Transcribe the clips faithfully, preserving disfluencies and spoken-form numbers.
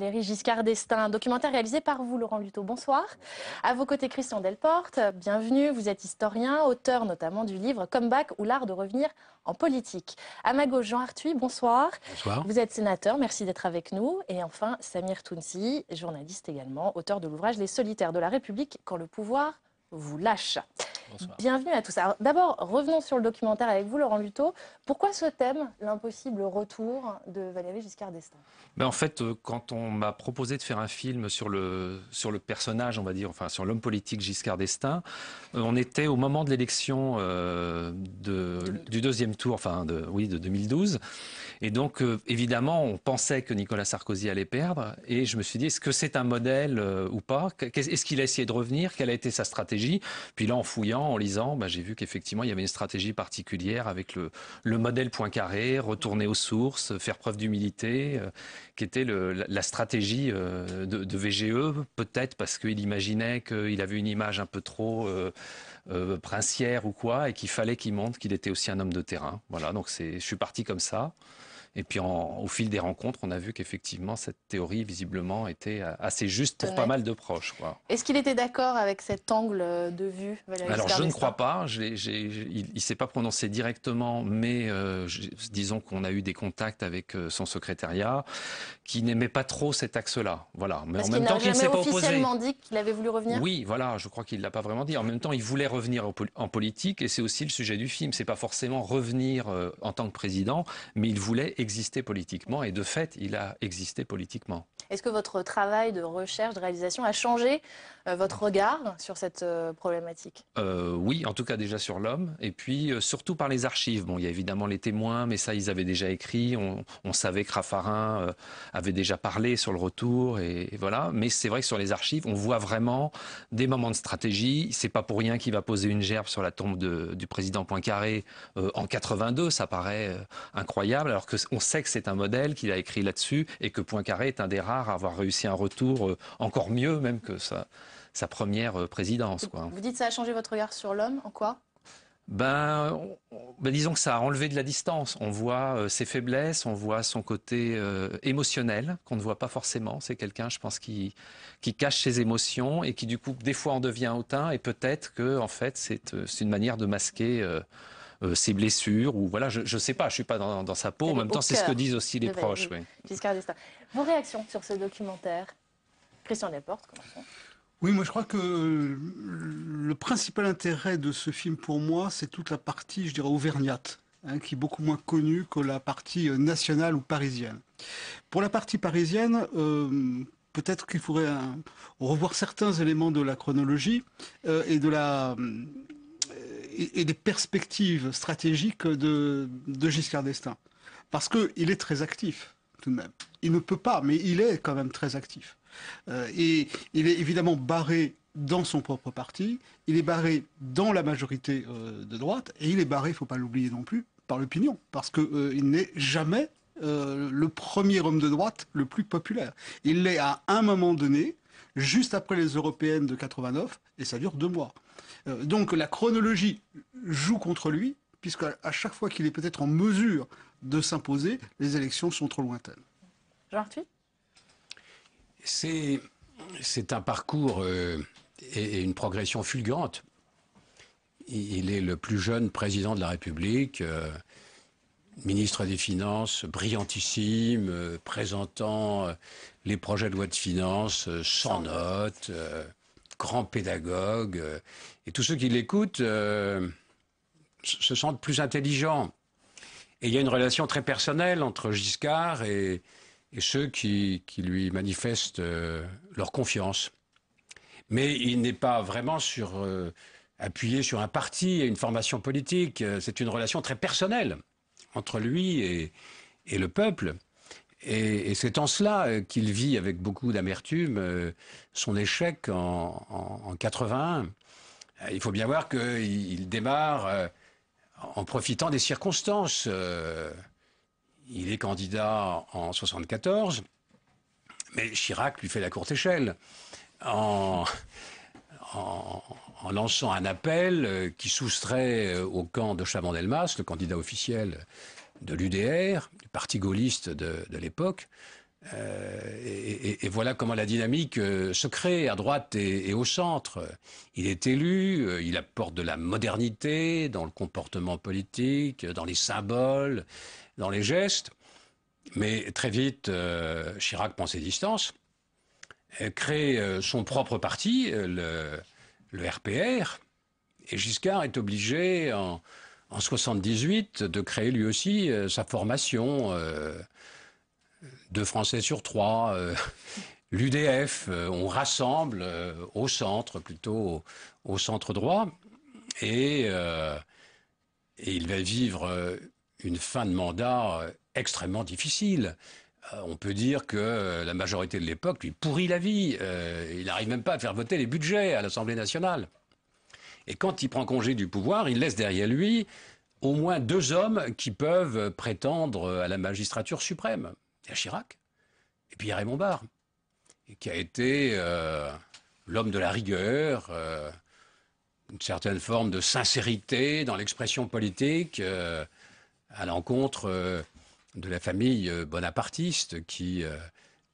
Valéry Giscard d'Estaing, un documentaire réalisé par vous, Laurent Lutaud. Bonsoir. À vos côtés, Christian Delporte. Bienvenue. Vous êtes historien, auteur notamment du livre « Comeback ou l'art de revenir en politique ». À ma gauche, Jean Arthuis. Bonsoir. Bonsoir. Vous êtes sénateur. Merci d'être avec nous. Et enfin, Samir Tounsi, journaliste également, auteur de l'ouvrage « Les solitaires de la République quand le pouvoir vous lâche ». Bonsoir. Bienvenue à tous. D'abord, revenons sur le documentaire avec vous, Laurent Lutaud. Pourquoi ce thème, l'impossible retour de Valéry Giscard d'Estaing? ben En fait, quand on m'a proposé de faire un film sur le, sur le personnage, on va dire, enfin sur l'homme politique Giscard d'Estaing, on était au moment de l'élection euh, de, du deuxième tour, enfin de, oui, de deux mille douze. Et donc, euh, évidemment, on pensait que Nicolas Sarkozy allait perdre. Et je me suis dit, est-ce que c'est un modèle euh, ou pas? Est-ce qu'il a essayé de revenir? Quelle a été sa stratégie? Puis là, en fouillant, en lisant, bah, j'ai vu qu'effectivement, il y avait une stratégie particulière avec le, le modèle Poincaré, retourner aux sources, faire preuve d'humilité, euh, qui était le, la, la stratégie euh, de, de V G E, peut-être parce qu'il imaginait qu'il avait une image un peu trop euh, euh, princière ou quoi, et qu'il fallait qu'il montre qu'il était aussi un homme de terrain. Voilà, donc je suis parti comme ça. Et puis, en, au fil des rencontres, on a vu qu'effectivement, cette théorie, visiblement, était assez juste pour pas mal de proches. Est-ce qu'il était d'accord avec cet angle de vue, Valéry? Alors, je ne crois pas. Je l'ai, j'ai, il ne s'est pas prononcé directement, mais euh, disons qu'on a eu des contacts avec euh, son secrétariat qui n'aimait pas trop cet axe-là. Voilà. Mais Parce en même temps, qu'il ne s'est pas opposé. Il n'a jamais officiellement dit qu'il avait voulu revenir? Oui, voilà, je crois qu'il ne l'a pas vraiment dit. En même temps, il voulait revenir en politique, et c'est aussi le sujet du film. Ce n'est pas forcément revenir euh, en tant que président, mais il voulait exister politiquement, et de fait, il a existé politiquement. Est-ce que votre travail de recherche, de réalisation a changé euh, votre regard sur cette euh, problématique? euh, Oui, en tout cas déjà sur l'homme, et puis euh, surtout par les archives. Bon, il y a évidemment les témoins, mais ça, ils avaient déjà écrit. On, on savait que Raffarin euh, avait déjà parlé sur le retour, et, et voilà. Mais c'est vrai que sur les archives, on voit vraiment des moments de stratégie. C'est pas pour rien qu'il va poser une gerbe sur la tombe de, du président Poincaré euh, en quatre-vingt-deux. Ça paraît euh, incroyable, alors que on sait que c'est un modèle qu'il a écrit là-dessus, et que Poincaré est un des rares à avoir réussi un retour encore mieux même que sa, sa première présidence, quoi. Vous dites que ça a changé votre regard sur l'homme, en quoi? Ben, ben disons que ça a enlevé de la distance. On voit euh, ses faiblesses, on voit son côté euh, émotionnel, qu'on ne voit pas forcément. C'est quelqu'un, je pense, qui, qui cache ses émotions et qui, du coup, des fois en devient hautain. Et peut-être que, en fait, c'est, euh, c'est une manière de masquer Euh, Euh, ses blessures, ou voilà, je ne sais pas, je ne suis pas dans, dans sa peau. En même temps, c'est ce que disent aussi les proches. Oui. Giscard d'Estaing. Vos réactions sur ce documentaire, Christian Delporte? Oui, moi je crois que le principal intérêt de ce film pour moi, c'est toute la partie, je dirais, auvergnate, hein, qui est beaucoup moins connue que la partie nationale ou parisienne. Pour la partie parisienne, euh, peut-être qu'il faudrait hein, revoir certains éléments de la chronologie euh, et de la... Euh, et des perspectives stratégiques de, de Giscard d'Estaing. Parce qu'il est très actif, tout de même. Il ne peut pas, mais il est quand même très actif. Euh, et il est évidemment barré dans son propre parti, il est barré dans la majorité euh, de droite, et il est barré, il ne faut pas l'oublier non plus, par l'opinion, parce qu'il euh, n'est jamais euh, le premier homme de droite le plus populaire. Il l'est à un moment donné, juste après les européennes de quatre-vingt-neuf, et ça dure deux mois. Donc la chronologie joue contre lui, puisqu'à à chaque fois qu'il est peut-être en mesure de s'imposer, les élections sont trop lointaines. Jean Arthuis ? C'est, c'est un parcours euh, et, et une progression fulgurante. Il, il est le plus jeune président de la République, euh, ministre des Finances, brillantissime, euh, présentant euh, les projets de loi de finances euh, sans notes, euh, grand pédagogue, euh, et tous ceux qui l'écoutent euh, se sentent plus intelligents. Et il y a une relation très personnelle entre Giscard et, et ceux qui, qui lui manifestent euh, leur confiance. Mais il n'est pas vraiment sur, euh, appuyé sur un parti et une formation politique. C'est une relation très personnelle entre lui et, et le peuple. Et, et c'est en cela euh, qu'il vit avec beaucoup d'amertume euh, son échec en, en, en quatre-vingt-un. Euh, il faut bien voir qu'il il démarre euh, en profitant des circonstances. Euh, il est candidat en mille neuf cent soixante-quatorze, mais Chirac lui fait la courte échelle en, en, en lançant un appel euh, qui soustrait euh, au camp de Chaban-Delmas, le candidat officiel de l'U D R, du parti gaulliste de, de l'époque, Euh, et, et, et voilà comment la dynamique euh, se crée à droite et, et au centre. Il est élu, euh, il apporte de la modernité dans le comportement politique, dans les symboles, dans les gestes. Mais très vite, euh, Chirac prend ses distances, crée euh, son propre parti, euh, le, le R P R, et Giscard est obligé en, en soixante-dix-huit de créer lui aussi euh, sa formation. Euh, Deux Français sur trois, euh, l'U D F, euh, on rassemble euh, au centre, plutôt au, au centre droit, et, euh, et il va vivre euh, une fin de mandat euh, extrêmement difficile. Euh, on peut dire que euh, la majorité de l'époque lui pourrit la vie. Euh, il n'arrive même pas à faire voter les budgets à l'Assemblée nationale. Et quand il prend congé du pouvoir, il laisse derrière lui au moins deux hommes qui peuvent prétendre à la magistrature suprême. Il y a Chirac, et puis il y a Raymond Barre, qui a été euh, l'homme de la rigueur, euh, une certaine forme de sincérité dans l'expression politique, euh, à l'encontre euh, de la famille bonapartiste qui euh,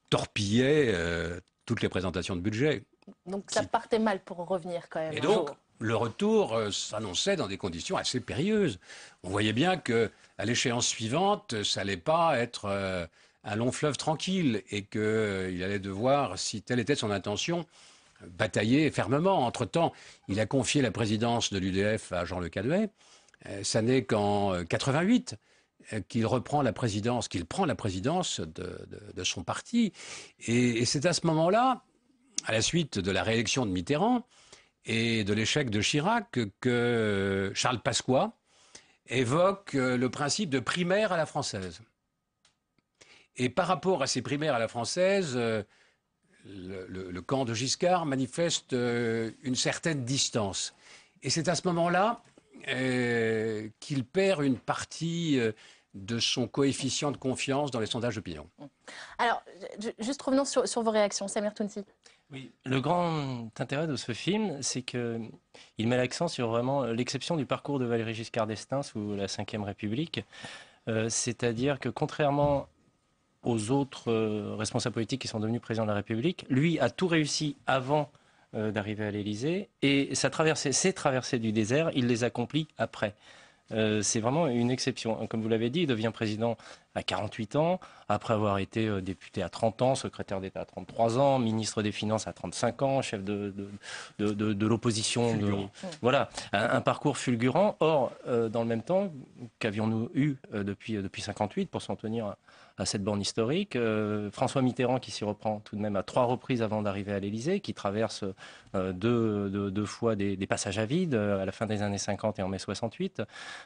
torpillait euh, toutes les présentations de budget. Donc qui... ça partait mal pour revenir quand même. Et donc, le retour euh, s'annonçait dans des conditions assez périlleuses. On voyait bien qu'à l'échéance suivante, ça n'allait pas être... Euh, un long fleuve tranquille et qu'il euh, allait devoir, si telle était son intention, batailler fermement. Entre-temps, il a confié la présidence de l'U D F à Jean-Luc Cadouet. Euh, ça n'est qu'en mille neuf cent quatre-vingt-huit euh, qu'il reprend la présidence, qu'il prend la présidence de, de, de son parti. Et, et c'est à ce moment-là, à la suite de la réélection de Mitterrand et de l'échec de Chirac, que Charles Pasqua évoque le principe de primaire à la française. Et par rapport à ces primaires à la française, euh, le, le, le camp de Giscard manifeste euh, une certaine distance. Et c'est à ce moment-là euh, qu'il perd une partie euh, de son coefficient de confiance dans les sondages d'opinion. Alors, juste revenons sur, sur vos réactions, Samir Tounsi. Oui, le grand intérêt de ce film, c'est qu'il met l'accent sur vraiment l'exception du parcours de Valéry Giscard d'Estaing sous la cinquième République. Euh, C'est-à-dire que contrairement aux autres euh, responsables politiques qui sont devenus présidents de la République, lui a tout réussi avant euh, d'arriver à l'Élysée, et sa traversée, ses traversées du désert, il les accomplit après. Euh, c'est vraiment une exception. Comme vous l'avez dit, il devient président à quarante-huit ans, après avoir été euh, député à trente ans, secrétaire d'État à trente-trois ans, ministre des Finances à trente-cinq ans, chef de, de, de, de, de l'opposition. De... Voilà, un, un parcours fulgurant. Or, euh, dans le même temps, qu'avions-nous eu euh, depuis euh, depuis cinquante-huit pour s'en tenir à, à cette borne historique, euh, François Mitterrand qui s'y reprend tout de même à trois reprises avant d'arriver à l'Élysée, qui traverse euh, deux, deux, deux fois des, des passages à vide euh, à la fin des années cinquante et en mai soixante-huit.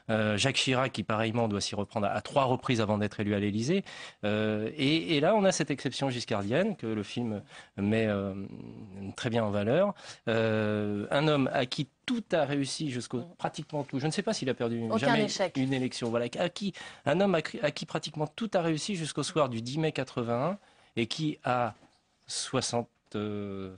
Euh, Jacques Chirac qui pareillement doit s'y reprendre à, à trois reprises avant d'être élu à l'Élysée. Euh, et, et là on a cette exception giscardienne que le film met euh, très bien en valeur. Euh, un homme à qui tout a réussi jusqu'au pratiquement tout. Je ne sais pas s'il a perdu Aucun jamais échec. une élection. Voilà, à qui, un homme à, à qui pratiquement tout a réussi jusqu'au soir du dix mai quatre-vingt-un et qui à soixante, euh,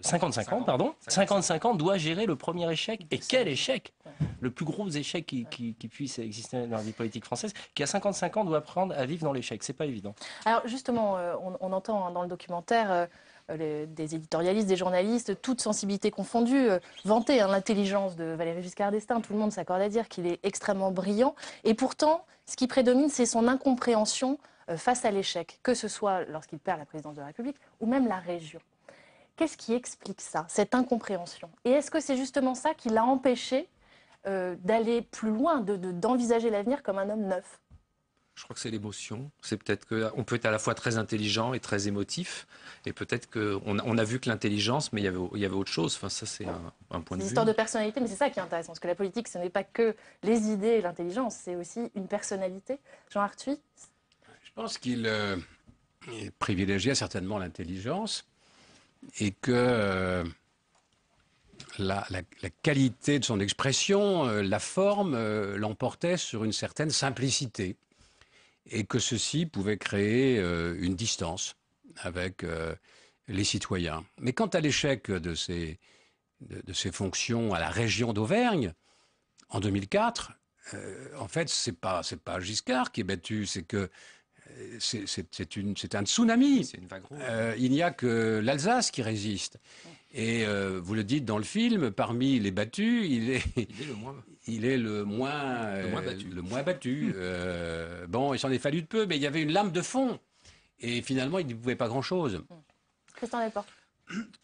cinquante-cinq ans, pardon, cinquante-cinq ans doit gérer le premier échec. Et quel échec! Le plus gros échec qui, qui, qui puisse exister dans la vie politique française, qui à cinquante-cinq ans doit apprendre à vivre dans l'échec. C'est pas évident. Alors justement, euh, on, on entend hein, dans le documentaire. Euh... Les, des éditorialistes, des journalistes, toutes sensibilités confondues, euh, vanter hein, l'intelligence de Valéry Giscard d'Estaing. Tout le monde s'accorde à dire qu'il est extrêmement brillant. Et pourtant, ce qui prédomine, c'est son incompréhension euh, face à l'échec, que ce soit lorsqu'il perd la présidence de la République ou même la région. Qu'est-ce qui explique ça, cette incompréhension? Et est-ce que c'est justement ça qui l'a empêché euh, d'aller plus loin, de, de, d'envisager l'avenir comme un homme neuf? Je crois que c'est l'émotion. C'est peut-être qu'on peut être à la fois très intelligent et très émotif. Et peut-être qu'on on a vu que l'intelligence, mais il y, avait, il y avait autre chose. Enfin, ça, c'est un, un point de vue. C'est une histoire de personnalité, mais c'est ça qui est intéressant. Parce que la politique, ce n'est pas que les idées et l'intelligence, c'est aussi une personnalité. Jean Arthuis? Je pense qu'il euh, privilégiait certainement l'intelligence et que euh, la, la, la qualité de son expression, euh, la forme, euh, l'emportait sur une certaine simplicité. Et que ceci pouvait créer euh, une distance avec euh, les citoyens. Mais quant à l'échec de ses, de, de ses fonctions à la région d'Auvergne, en deux mille quatre, euh, en fait, c'est pas, c'est pas Giscard qui est battu, c'est que c'est un tsunami. C'est une vague rouge. Euh, il n'y a que l'Alsace qui résiste. Et euh, vous le dites dans le film, parmi les battus, il est, il est le moins, il est le moins, le moins battu. Le moins battu. euh, bon, il s'en est fallu de peu, mais il y avait une lame de fond. Et finalement, il ne pouvait pas grand-chose. Christian Delporte.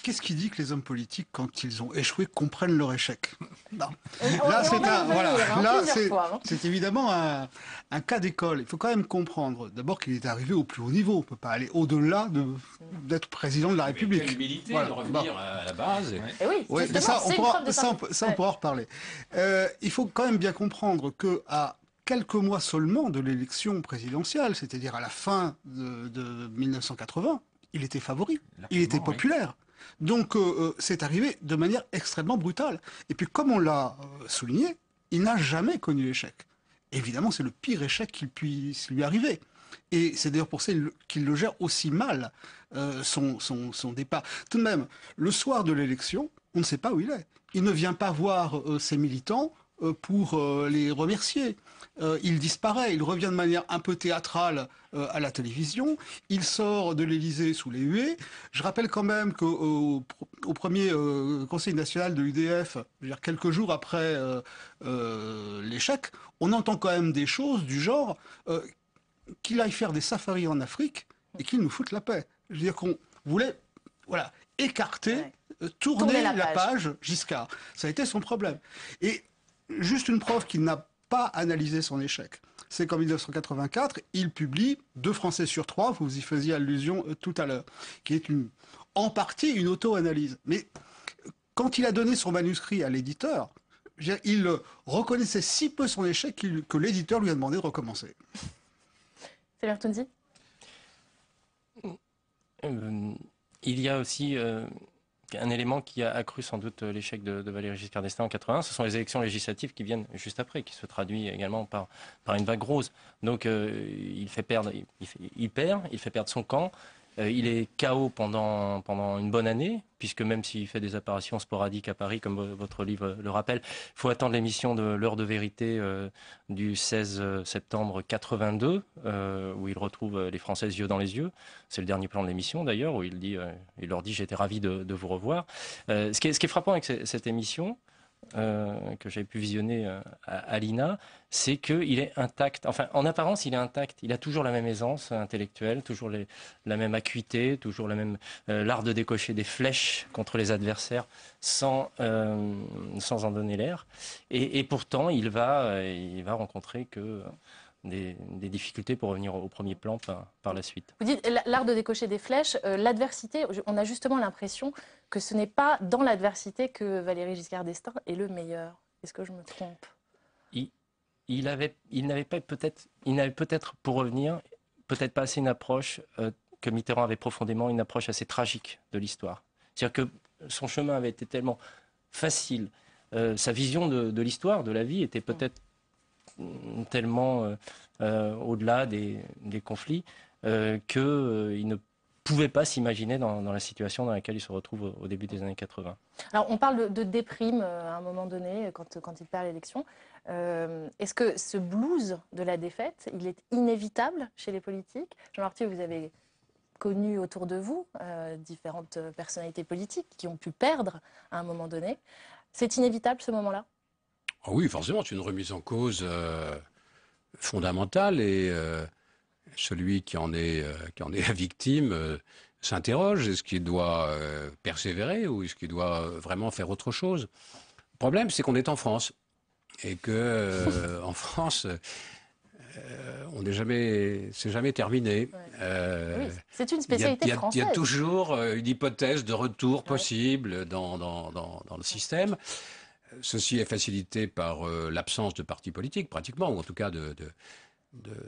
Qu'est-ce qui dit que les hommes politiques, quand ils ont échoué, comprennent leur échec? Non. Là, c'est voilà, hein, évidemment un, un cas d'école. Il faut quand même comprendre, d'abord, qu'il est arrivé au plus haut niveau. On ne peut pas aller au-delà d'être président de la République. Quelle humilité voilà. de revenir bah. à la base. Et... Et oui, ouais, mais ça, on pourra, de ça, on, ça ouais. on pourra en reparler. Euh, il faut quand même bien comprendre qu'à quelques mois seulement de l'élection présidentielle, c'est-à-dire à la fin de, de mille neuf cent quatre-vingts, il était favori, il était populaire. Oui. Donc euh, c'est arrivé de manière extrêmement brutale. Et puis comme on l'a souligné, il n'a jamais connu l'échec. Évidemment, c'est le pire échec qu'il puisse lui arriver. Et c'est d'ailleurs pour ça qu'il le gère aussi mal, euh, son, son, son départ. Tout de même, le soir de l'élection, on ne sait pas où il est. Il ne vient pas voir euh, ses militants euh, pour euh, les remercier. Euh, il disparaît, il revient de manière un peu théâtrale euh, à la télévision, il sort de l'Élysée sous les huées. Je rappelle quand même qu'au au premier euh, Conseil national de l'U D F, quelques jours après euh, euh, l'échec, on entend quand même des choses du genre euh, qu'il aille faire des safaris en Afrique et qu'il nous foute la paix. Je veux dire qu'on voulait voilà, écarter, ouais. euh, tourner, tourner la, la page. page Giscard. Ça a été son problème. Et juste une preuve qu'il n'a pas analyser son échec. C'est qu'en mille neuf cent quatre-vingt-quatre, il publie Deux Français sur trois, vous y faisiez allusion tout à l'heure, qui est une, en partie une auto-analyse. Mais quand il a donné son manuscrit à l'éditeur, il reconnaissait si peu son échec qu que l'éditeur lui a demandé de recommencer. Samir Tounsi. Euh, il y a aussi euh, un élément qui a accru sans doute l'échec de, de Valéry Giscard d'Estaing en quatre-vingt-un, ce sont les élections législatives qui viennent juste après, qui se traduisent également par, par une vague rose. Donc euh, il fait perdre, il, fait, il perd, il fait perdre son camp, euh, il est K O pendant, pendant une bonne année, puisque même s'il fait des apparitions sporadiques à Paris, comme votre livre le rappelle, il faut attendre l'émission de L'heure de vérité euh, du seize septembre quatre-vingt-deux, euh, où il retrouve les Français yeux dans les yeux. C'est le dernier plan de l'émission d'ailleurs, où il, dit, euh, il leur dit « j'étais ravi de, de vous revoir euh, ». Ce qui est frappant avec cette émission, euh, que j'avais pu visionner euh, à, à l'I N A, c'est qu'il est intact. Enfin, en apparence, il est intact. Il a toujours la même aisance intellectuelle, toujours les, la même acuité, toujours la même euh, l'art de décocher des flèches contre les adversaires sans, euh, sans en donner l'air. Et, et pourtant, il va, euh, il va rencontrer que euh, des, des difficultés pour revenir au premier plan par, par la suite. Vous dites l'art de décocher des flèches, euh, l'adversité, on a justement l'impression que ce n'est pas dans l'adversité que Valéry Giscard d'Estaing est le meilleur. Est-ce que je me trompe? Il, il avait, il n'avait pas peut-être, il n'avait peut-être pour revenir, peut-être pas assez une approche euh, que Mitterrand avait profondément, une approche assez tragique de l'histoire. C'est-à-dire que son chemin avait été tellement facile, euh, sa vision de, de l'histoire, de la vie, était peut-être mmh. tellement euh, euh, au-delà des, des conflits euh, que euh, il ne pouvait pas s'imaginer dans, dans la situation dans laquelle il se retrouve au, au début des années quatre-vingt. Alors on parle de, de déprime euh, à un moment donné quand, quand il perd l'élection. Euh, est-ce que ce blues de la défaite, il est inévitable chez les politiques? Jean Arthuis, vous avez connu autour de vous euh, différentes personnalités politiques qui ont pu perdre à un moment donné. C'est inévitable ce moment-là? Oh oui, forcément, c'est une remise en cause euh, fondamentale et... Euh... Celui qui en est, euh, qui en est la victime euh, s'interroge. Est-ce qu'il doit euh, persévérer ou est-ce qu'il doit vraiment faire autre chose? Le problème, c'est qu'on est en France. Et qu'en euh, France, euh, on n'est jamais, c'est jamais terminé. Ouais. Euh, oui, c'est une spécialité française. Il y a toujours une hypothèse de retour possible ouais. dans, dans, dans, dans le système. Ceci est facilité par euh, l'absence de partis politiques, pratiquement, ou en tout cas de... de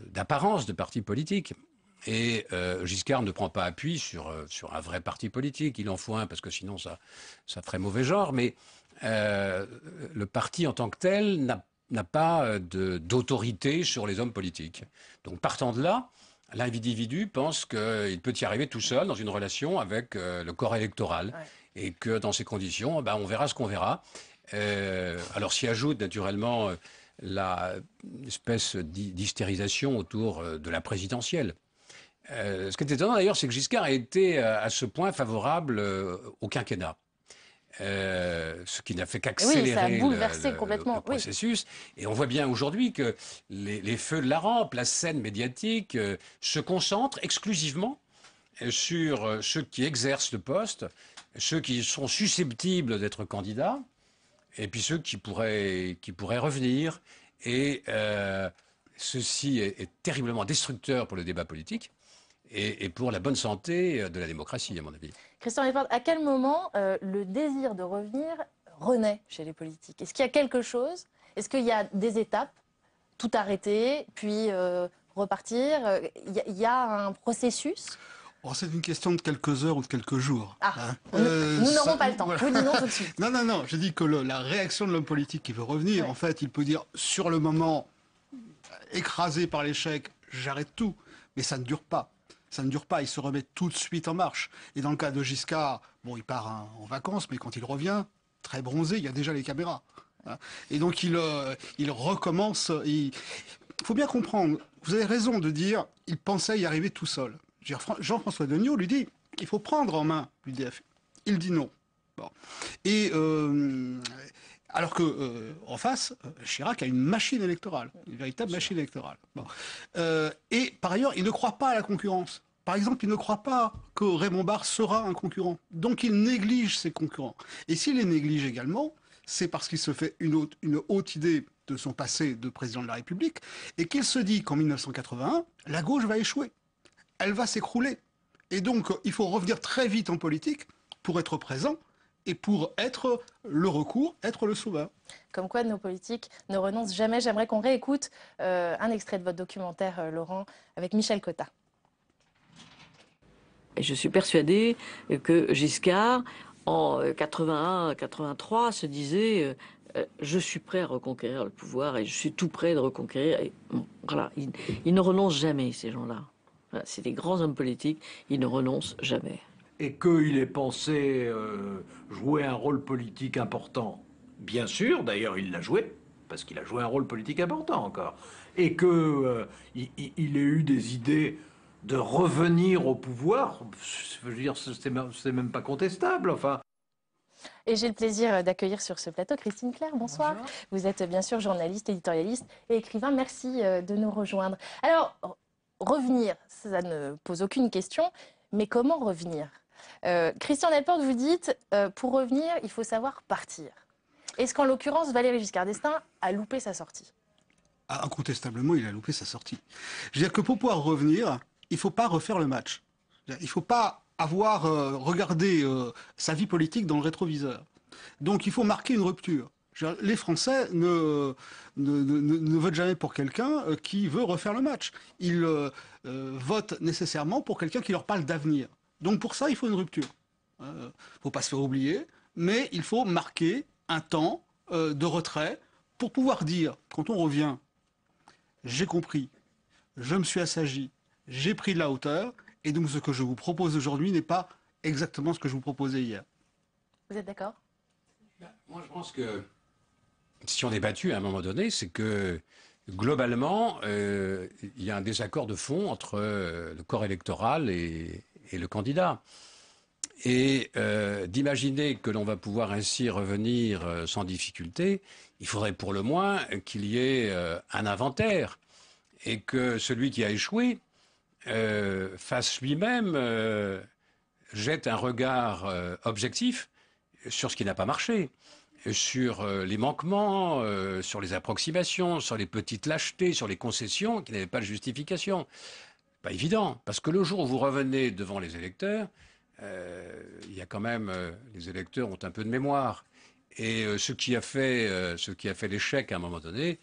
d'apparence de, de parti politique. Et euh, Giscard ne prend pas appui sur, sur un vrai parti politique. Il en faut un parce que sinon ça, ça ferait mauvais genre. Mais euh, le parti en tant que tel n'a pas d'autorité sur les hommes politiques. Donc partant de là, l'individu pense qu'il peut y arriver tout seul dans une relation avec euh, le corps électoral. Ouais. Et que dans ces conditions, ben, on verra ce qu'on verra. Euh, alors s'y ajoute naturellement... Euh, l'espèce d'hystérisation autour de la présidentielle. Euh, ce qui est étonnant d'ailleurs, c'est que Giscard a été à ce point favorable euh, au quinquennat. Euh, ce qui n'a fait qu'accélérer oui, le, le, le processus. Oui. Et on voit bien aujourd'hui que les, les feux de la rampe, la scène médiatique, euh, se concentrent exclusivement sur euh, ceux qui exercent le poste, ceux qui sont susceptibles d'être candidats, et puis ceux qui pourraient, qui pourraient revenir. Et euh, ceci est, est terriblement destructeur pour le débat politique. Et pour la bonne santé de la démocratie, à mon avis. Christian Delporte, à quel moment euh, le désir de revenir renaît chez les politiques? Est-ce qu'il y a quelque chose? Est-ce qu'il y a des étapes? Tout arrêter, puis euh, repartir? Il y, y a un processus? Oh, c'est une question de quelques heures ou de quelques jours. Ah, hein. euh, nous n'aurons pas le temps. Voilà. Nous disons tout de suite. Non, non, non. Je dis que le, la réaction de l'homme politique qui veut revenir, ouais. en fait, il peut dire sur le moment, écrasé par l'échec, j'arrête tout. Mais ça ne dure pas. Ça ne dure pas, il se remet tout de suite en marche. Et dans le cas de Giscard, bon, il part en vacances, mais quand il revient, très bronzé, il y a déjà les caméras. Et donc il, il recommence. Il faut bien comprendre, vous avez raison de dire, il pensait y arriver tout seul. Jean-François Deniau lui dit, il faut prendre en main l'U D F. Il dit non. Bon. Et... Euh... Alors que euh, en face, Chirac a une machine électorale, une véritable machine électorale. Bon. Euh, et par ailleurs, il ne croit pas à la concurrence. Par exemple, il ne croit pas que Raymond Barre sera un concurrent. Donc il néglige ses concurrents. Et s'il les néglige également, c'est parce qu'il se fait une haute, une haute idée de son passé de président de la République et qu'il se dit qu'en mille neuf cent quatre-vingt-un, la gauche va échouer. Elle va s'écrouler. Et donc, il faut revenir très vite en politique pour être présent et pour être le recours, être le sauveur. Comme quoi, nos politiques ne renoncent jamais. J'aimerais qu'on réécoute euh, un extrait de votre documentaire, euh, Laurent, avec Michel Cotta. Et je suis persuadée que Giscard, en quatre-vingt-un quatre-vingt-trois, se disait euh, « Je suis prêt à reconquérir le pouvoir et je suis tout prêt de reconquérir. » Voilà, ils, ils ne renoncent jamais, ces gens-là. Voilà, c'est des grands hommes politiques, ils ne renoncent jamais. Et qu'il ait pensé euh, jouer un rôle politique important. Bien sûr, d'ailleurs, il l'a joué, parce qu'il a joué un rôle politique important encore. Et qu'il euh, il ait eu des idées de revenir au pouvoir, je veux dire, c'est même pas contestable, enfin. Et j'ai le plaisir d'accueillir sur ce plateau Christine Clerc, bonsoir. Bonjour. Vous êtes bien sûr journaliste, éditorialiste et écrivain, merci de nous rejoindre. Alors, revenir, ça ne pose aucune question, mais comment revenir ? Euh, Christian Delporte, vous dites, euh, pour revenir, il faut savoir partir. Est-ce qu'en l'occurrence, Valéry Giscard d'Estaing a loupé sa sortie? Ah, incontestablement, il a loupé sa sortie. Je veux dire que pour pouvoir revenir, il ne faut pas refaire le match. Il ne faut pas avoir euh, regardé euh, sa vie politique dans le rétroviseur. Donc il faut marquer une rupture. Les Français ne, ne, ne, ne votent jamais pour quelqu'un qui veut refaire le match. Ils euh, votent nécessairement pour quelqu'un qui leur parle d'avenir. Donc pour ça, il faut une rupture. Il euh, ne faut pas se faire oublier, mais il faut marquer un temps euh, de retrait pour pouvoir dire, quand on revient, j'ai compris, je me suis assagi, j'ai pris de la hauteur, et donc ce que je vous propose aujourd'hui n'est pas exactement ce que je vous proposais hier. Vous êtes d'accord? Moi, je pense que si on est battu à un moment donné, c'est que globalement, euh, il y a un désaccord de fond entre euh, le corps électoral et... et le candidat. Et euh, d'imaginer que l'on va pouvoir ainsi revenir euh, sans difficulté, il faudrait pour le moins qu'il y ait euh, un inventaire et que celui qui a échoué euh, fasse lui-même, euh, jette un regard euh, objectif sur ce qui n'a pas marché, sur euh, les manquements, euh, sur les approximations, sur les petites lâchetés, sur les concessions qui n'avaient pas de justification. Pas évident, parce que le jour où vous revenez devant les électeurs, euh, il y a quand même, euh, les électeurs ont un peu de mémoire. Et euh, ce qui a fait, euh, ce qui a fait l'échec à un moment donné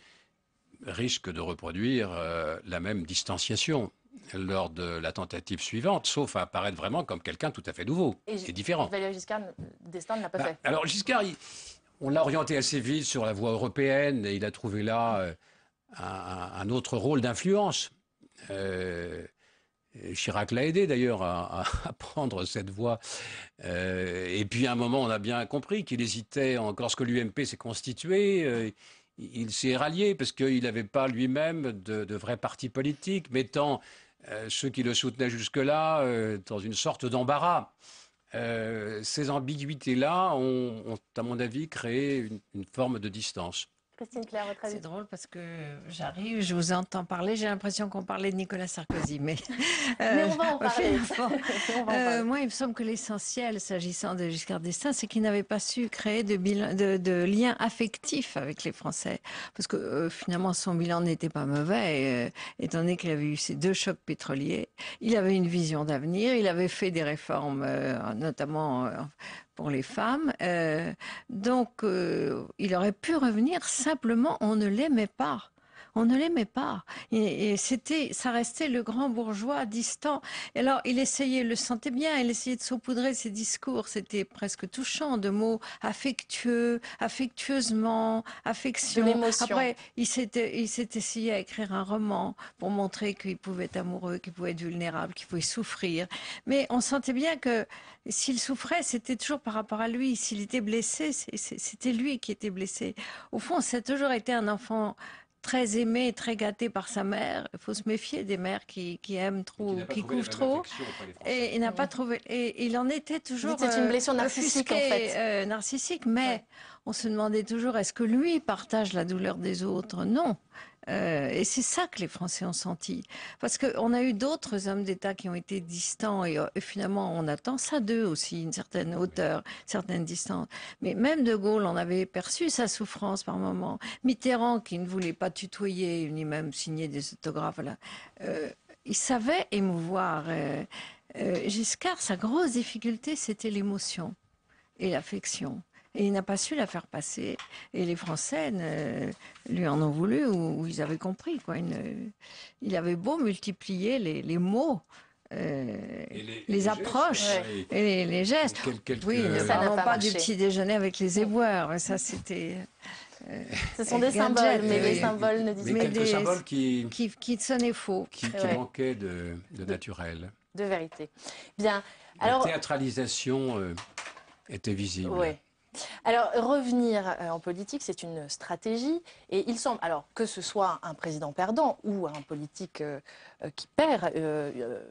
risque de reproduire euh, la même distanciation lors de la tentative suivante, sauf à apparaître vraiment comme quelqu'un tout à fait nouveau et, et différent. Valéry Giscard d'Estaing ne l'a pas bah, fait. Alors Giscard, il, on l'a orienté assez vite sur la voie européenne et il a trouvé là euh, un, un autre rôle d'influence. Euh, Chirac l'a aidé d'ailleurs à, à prendre cette voie. Euh, et puis à un moment, on a bien compris qu'il hésitait encore. Ce que l'U M P s'est constitué, euh, il s'est rallié parce qu'il n'avait pas lui-même de, de vrai parti politique, mettant euh, ceux qui le soutenaient jusque-là euh, dans une sorte d'embarras. Euh, ces ambiguïtés-là ont, ont, à mon avis, créé une, une forme de distance. Christine Clerc, votre avis ? C'est drôle parce que j'arrive, je vous entends parler, j'ai l'impression qu'on parlait de Nicolas Sarkozy. Mais, euh, mais on va en parler. Bon, on va en parler. Euh, moi, il me semble que l'essentiel, s'agissant de Giscard d'Estaing, c'est qu'il n'avait pas su créer de, bilan, de, de lien affectif avec les Français. Parce que euh, finalement, son bilan n'était pas mauvais, euh, étant donné qu'il avait eu ces deux chocs pétroliers. Il avait une vision d'avenir, il avait fait des réformes, euh, notamment... Euh, pour les femmes, euh, donc euh, il aurait pu revenir, simplement on ne l'aimait pas. On ne l'aimait pas. Et, et c'était, ça restait le grand bourgeois distant. Et alors, il essayait, il le sentait bien, il essayait de saupoudrer ses discours. C'était presque touchant, de mots affectueux, affectueusement, affection. De l'émotion. Après, il s'était, il s'est essayé à écrire un roman pour montrer qu'il pouvait être amoureux, qu'il pouvait être vulnérable, qu'il pouvait souffrir. Mais on sentait bien que s'il souffrait, c'était toujours par rapport à lui. S'il était blessé, c'était lui qui était blessé. Au fond, ça a toujours été un enfant... très aimé, très gâté par sa mère. Il faut se méfier des mères qui, qui aiment trop, qui couvrent trop. Et il n'a pas trouvé. Et il en était toujours. C'était une blessure narcissique, en fait. Euh, narcissique, mais ouais. On se demandait toujours est-ce que lui partage la douleur des autres? Non. Euh, et c'est ça que les Français ont senti. Parce qu'on a eu d'autres hommes d'État qui ont été distants et, et finalement on attend ça d'eux aussi, une certaine hauteur, certaines distances. Mais même de Gaulle, on avait perçu sa souffrance par moments. Mitterrand, qui ne voulait pas tutoyer, ni même signer des autographes, là, euh, il savait émouvoir. Euh, euh, Giscard, sa grosse difficulté, c'était l'émotion et l'affection. Et il n'a pas su la faire passer. Et les Français ne, lui en ont voulu, ou, ou ils avaient compris, quoi. Il, ne, il avait beau multiplier les, les mots, euh, et les, les et approches gestes, ouais. et les, les gestes. Quel, quel, oui, euh, ne parlons pas, pas du petit déjeuner avec les éboueurs. Ça, c'était... Euh, Ce sont des gadgets, symboles, mais les symboles ne disent pas. Mais quelques des, symboles qui, qui, qui sonnaient faux. Qui, qui ouais. manquaient de, de naturel. De, de vérité. Bien. Alors, la théâtralisation euh, était visible. Oui. Alors, revenir en politique, c'est une stratégie. Et il semble, alors que ce soit un président perdant ou un politique euh, qui perd euh,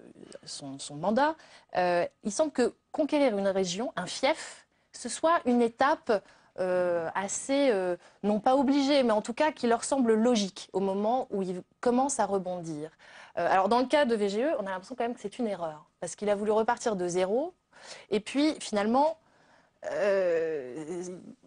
son, son mandat, euh, il semble que conquérir une région, un fief, ce soit une étape euh, assez, euh, non pas obligée, mais en tout cas qui leur semble logique au moment où ils commencent à rebondir. Euh, alors, dans le cas de V G E, on a l'impression quand même que c'est une erreur. Parce qu'il a voulu repartir de zéro. Et puis, finalement... Euh,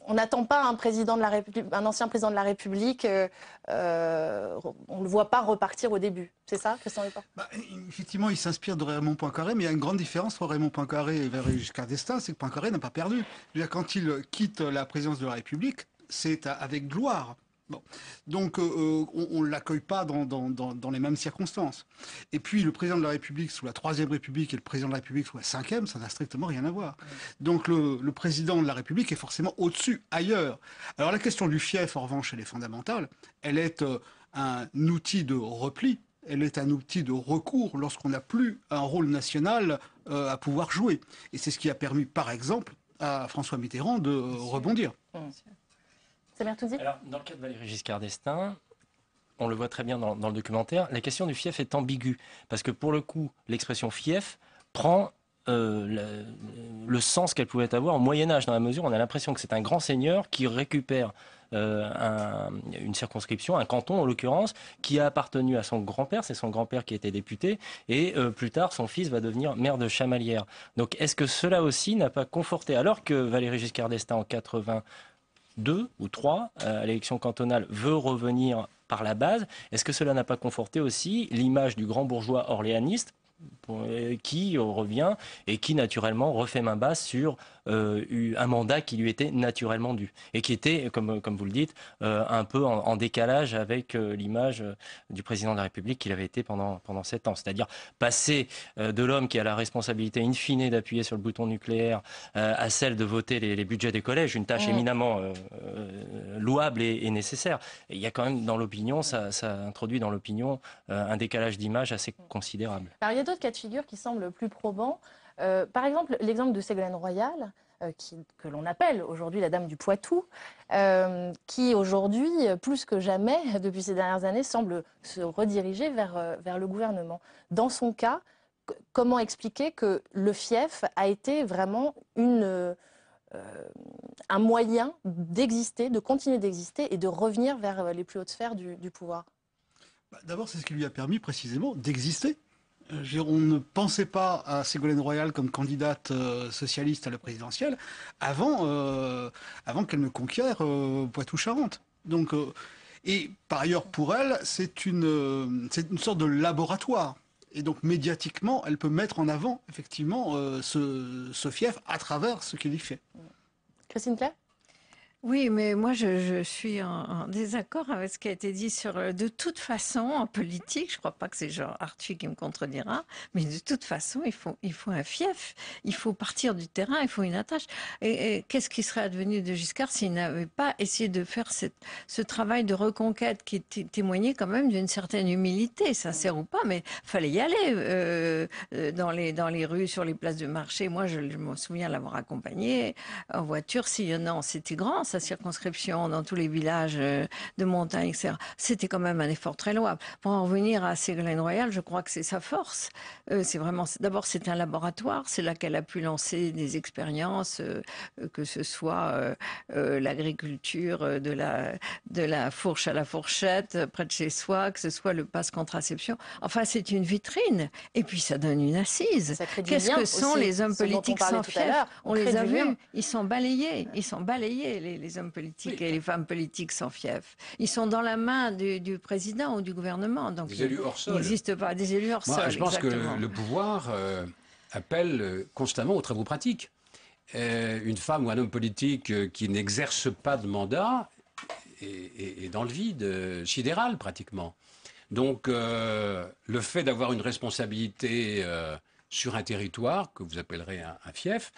on n'attend pas un, président de la République, un ancien président de la République, euh, euh, on ne le voit pas repartir au début. C'est ça, Christian Delporte ? Bah, effectivement, il s'inspire de Raymond Poincaré, mais il y a une grande différence entre Raymond Poincaré et Valéry Giscard d'Estaing, c'est que Poincaré n'a pas perdu. Quand il quitte la présidence de la République, c'est avec gloire. Bon. Donc euh, on ne l'accueille pas dans, dans, dans, dans les mêmes circonstances. Et puis le président de la République sous la troisième République et le président de la République sous la cinquième, ça n'a strictement rien à voir. Donc le, le président de la République est forcément au-dessus, ailleurs. Alors la question du fief, en revanche, elle est fondamentale. Elle est euh, un outil de repli. Elle est un outil de recours lorsqu'on n'a plus un rôle national euh, à pouvoir jouer. Et c'est ce qui a permis, par exemple, à François Mitterrand de euh, rebondir. Monsieur. Alors, dans le cas de Valéry Giscard d'Estaing, on le voit très bien dans, dans le documentaire, la question du fief est ambiguë. Parce que pour le coup, l'expression fief prend euh, le, le sens qu'elle pouvait avoir au Moyen-Âge, dans la mesure où on a l'impression que c'est un grand seigneur qui récupère euh, un, une circonscription, un canton en l'occurrence, qui a appartenu à son grand-père, c'est son grand-père qui était député, et euh, plus tard son fils va devenir maire de Chamalières. Donc est-ce que cela aussi n'a pas conforté, alors que Valéry Giscard d'Estaing en quatre-vingt-deux ou trois, euh, à l'élection cantonale, veut revenir par la base. Est-ce que cela n'a pas conforté aussi l'image du grand bourgeois orléaniste pour, euh, qui revient et qui naturellement refait main basse sur euh, un mandat qui lui était naturellement dû et qui était, comme, comme vous le dites, euh, un peu en, en décalage avec euh, l'image du président de la République qu'il avait été pendant, pendant sept ans. C'est-à-dire passer euh, de l'homme qui a la responsabilité in fine d'appuyer sur le bouton nucléaire euh, à celle de voter les, les budgets des collèges, une tâche mmh. éminemment euh, euh, louable et, et nécessaire. Et il y a quand même dans l'opinion, ça, ça introduit dans l'opinion euh, un décalage d'image assez considérable. Alors, il y a d'autres cas de figure qui semblent plus probants. Euh, par exemple, l'exemple de Ségolène Royal, euh, qui, que l'on appelle aujourd'hui la Dame du Poitou, euh, qui aujourd'hui, plus que jamais, depuis ces dernières années, semble se rediriger vers, vers le gouvernement. Dans son cas, comment expliquer que le fief a été vraiment une, euh, un moyen d'exister, de continuer d'exister et de revenir vers les plus hautes sphères du, du pouvoir? Bah, d'abord, c'est ce qui lui a permis précisément d'exister. On ne pensait pas à Ségolène Royal comme candidate euh, socialiste à la présidentielle avant, euh, avant qu'elle ne conquière euh, Poitou-Charentes. Donc, euh, et par ailleurs, pour elle, c'est une, euh, c'est une sorte de laboratoire. Et donc, médiatiquement, elle peut mettre en avant, effectivement, euh, ce, ce fief à travers ce qu'il y fait. Christine Clerc ? Oui, mais moi, je, je suis en, en désaccord avec ce qui a été dit sur... De toute façon, en politique, je ne crois pas que c'est Jean Arthuis qui me contredira, mais de toute façon, il faut, il faut un fief, il faut partir du terrain, il faut une attache. Et, et qu'est-ce qui serait advenu de Giscard s'il n'avait pas essayé de faire cette, ce travail de reconquête qui témoignait quand même d'une certaine humilité, sincère ou pas, mais il fallait y aller euh, dans, les, dans les rues, sur les places de marché. Moi, je, je me souviens l'avoir accompagné en voiture, sillonnant, c'était grand, sa circonscription, dans tous les villages de montagne, et cetera. C'était quand même un effort très louable. Pour en revenir à Ségolène Royal, je crois que c'est sa force. Euh, c'est vraiment, d'abord, c'est un laboratoire. C'est là qu'elle a pu lancer des expériences, euh, que ce soit euh, euh, l'agriculture euh, de, la, de la fourche à la fourchette, euh, près de chez soi, que ce soit le passe contraception. Enfin, c'est une vitrine. Et puis, ça donne une assise. Qu'est-ce que sont aussi, les hommes politiques sans fief? On, on les a vus, ils sont balayés. Ils sont balayés, les les hommes politiques et les femmes politiques sans fief. Ils sont dans la main du, du président ou du gouvernement. Donc des élus hors sol. Il n'existe pas des élus hors sol. Je pense exactement. que le pouvoir euh, appelle constamment aux travaux pratiques. Euh, une femme ou un homme politique euh, qui n'exerce pas de mandat est, est, est dans le vide, euh, sidéral pratiquement. Donc euh, le fait d'avoir une responsabilité... Euh, sur un territoire que vous appellerez un, un fief,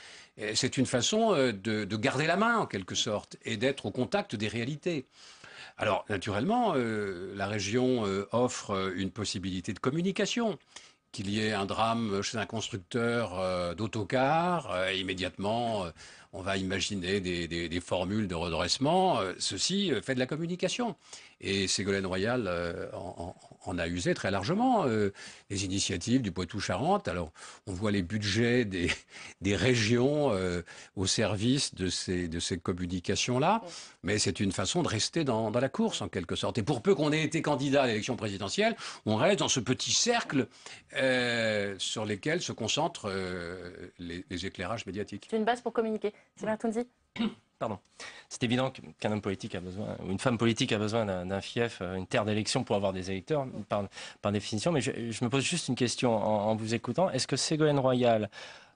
c'est une façon de, de garder la main en quelque sorte et d'être au contact des réalités. Alors naturellement, euh, la région euh, offre une possibilité de communication. Qu'il y ait un drame chez un constructeur euh, d'autocar, euh, immédiatement euh, on va imaginer des, des, des formules de redressement. Euh, ceci euh, fait de la communication. Et Ségolène Royal euh, en, en a usé très largement. Euh, les initiatives du Poitou-Charentes, alors on voit les budgets des, des régions euh, au service de ces, de ces communications-là, mais c'est une façon de rester dans, dans la course en quelque sorte. Et pour peu qu'on ait été candidat à l'élection présidentielle, on reste dans ce petit cercle Euh, sur lesquels se concentrent euh, les, les éclairages médiatiques. C'est une base pour communiquer. Samir Tounsi. Pardon. C'est évident qu'un homme politique a besoin, ou une femme politique a besoin d'un fief, une terre d'élection pour avoir des électeurs, par, par définition. Mais je, je me pose juste une question en, en vous écoutant. Est-ce que Ségolène Royal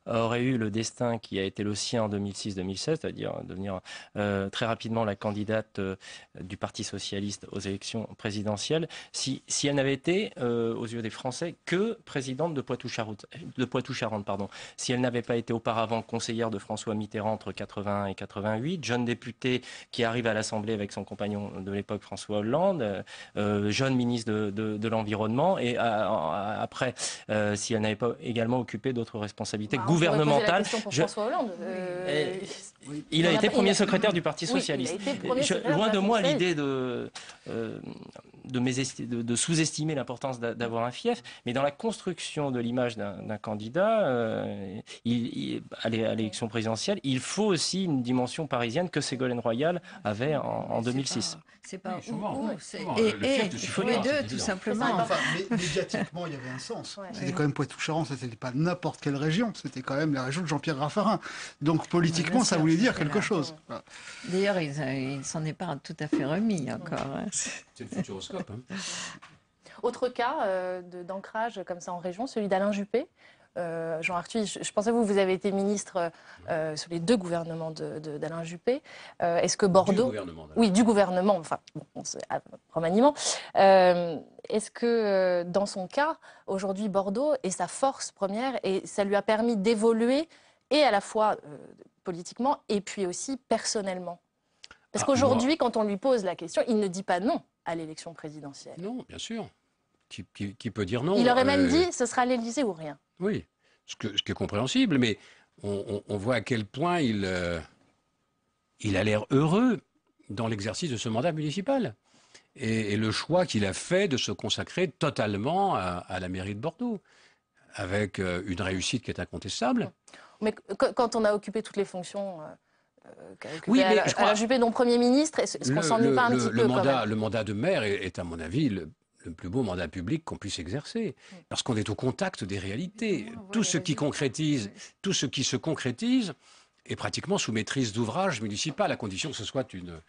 aurait eu le destin qui a été le sien en deux mille six deux mille sept, c'est-à-dire devenir euh, très rapidement la candidate euh, du Parti Socialiste aux élections présidentielles, si, si elle n'avait été, euh, aux yeux des Français, que présidente de Poitou-Charentes, de Poitou-Charentes, pardon. Si elle n'avait pas été auparavant conseillère de François Mitterrand entre quatre-vingt-un et quatre-vingt-huit, jeune députée qui arrive à l'Assemblée avec son compagnon de l'époque, François Hollande, euh, jeune ministre de, de, de l'Environnement, et à, à, après, euh, si elle n'avait pas également occupé d'autres responsabilités, wow. gouvernementale. Je... François Hollande. Euh... Oui. Il, a il a été premier secrétaire du Parti Socialiste. Oui, Je... Loin de moi l'idée de, euh, de, mésesti... de, de sous-estimer l'importance d'avoir un fief, mais dans la construction de l'image d'un candidat, euh, il, il, à l'élection présidentielle, il faut aussi une dimension parisienne que Ségolène Royal avait en, en deux mille six. C'est pas, pas où, où et, le et, il faut les deux, tout évident. simplement. Enfin, mais, médiatiquement, il y avait un sens. Ouais. C'était quand même Poitou-Charentes, c'était pas n'importe quelle région, c'était quand même la région de Jean-Pierre Raffarin. Donc politiquement, ça voulait dire quelque chose. D'ailleurs, il ne s'en est pas tout à fait remis encore. C'est le futuroscope. Hein. Autre cas euh, d'ancrage comme ça en région, celui d'Alain Juppé. Euh, Jean Arthuis, je, je pensais que vous, vous avez été ministre euh, sur les deux gouvernements d'Alain Juppé. Euh, Est-ce que Bordeaux... Du gouvernement. Oui, du gouvernement, enfin, bon, remaniement. Euh, Est-ce que, dans son cas, aujourd'hui, Bordeaux est sa force première et ça lui a permis d'évoluer et à la fois euh, politiquement et puis aussi personnellement? Parce ah, qu'aujourd'hui, moi... quand on lui pose la question, il ne dit pas non à l'élection présidentielle. Non, bien sûr. Qui, qui, qui peut dire non? Il aurait même euh... dit, ce sera l'Élysée ou rien. Oui, ce, que, ce qui est compréhensible, mais on, on, on voit à quel point il, euh, il a l'air heureux dans l'exercice de ce mandat municipal. Et, et le choix qu'il a fait de se consacrer totalement à, à la mairie de Bordeaux, avec euh, une réussite qui est incontestable. Mais quand on a occupé toutes les fonctions... Euh... Oui, mais Alain, je crois... Alain Juppé, non Premier ministre, est-ce qu'on s'ennuie pas un le, petit le peu mandat, quand même. Le mandat de maire est, est à mon avis, le, le plus beau mandat public qu'on puisse exercer, oui. parce qu'on est au contact des réalités. Oui, tout, oui, ce qui concrétise, oui. tout ce qui se concrétise est pratiquement sous maîtrise d'ouvrage municipal, à condition que ce soit une,